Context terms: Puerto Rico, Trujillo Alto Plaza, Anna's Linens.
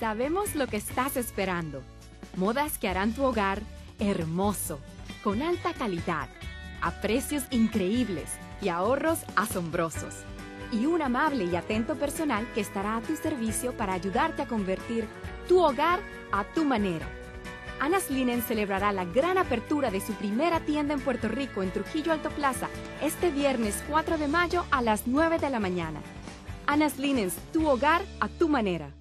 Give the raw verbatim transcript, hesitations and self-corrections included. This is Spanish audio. Sabemos lo que estás esperando. Modas que harán tu hogar hermoso, con alta calidad, a precios increíbles y ahorros asombrosos. Y un amable y atento personal que estará a tu servicio para ayudarte a convertir tu hogar a tu manera. Anna's Linens celebrará la gran apertura de su primera tienda en Puerto Rico, en Trujillo Alto Plaza, este viernes cuatro de mayo a las nueve de la mañana. Anna's Linens, tu hogar a tu manera.